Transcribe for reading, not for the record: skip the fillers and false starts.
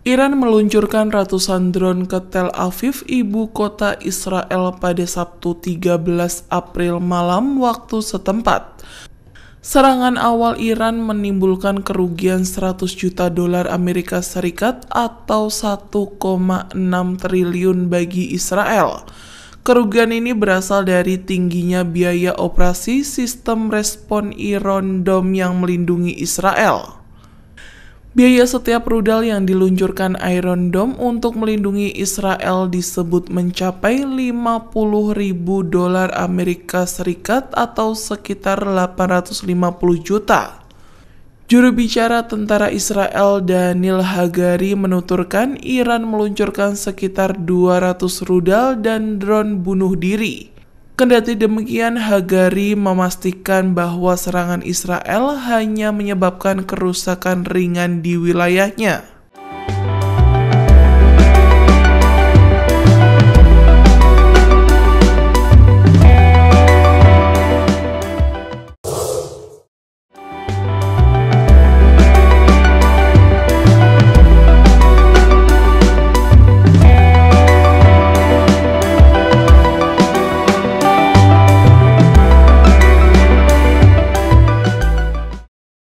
Iran meluncurkan ratusan drone ke Tel Aviv, ibu kota Israel pada Sabtu 13 April malam waktu setempat. Serangan awal Iran menimbulkan kerugian 100 juta dolar Amerika Serikat atau 1,6 triliun bagi Israel. Kerugian ini berasal dari tingginya biaya operasi sistem respon Iron Dome yang melindungi Israel. Biaya setiap rudal yang diluncurkan Iron Dome untuk melindungi Israel disebut mencapai 50 ribu dolar Amerika Serikat atau sekitar 850 juta. Juru bicara tentara Israel Daniel Hagari menuturkan Iran meluncurkan sekitar 200 rudal dan drone bunuh diri. Kendati demikian, Hagari memastikan bahwa serangan Israel hanya menyebabkan kerusakan ringan di wilayahnya.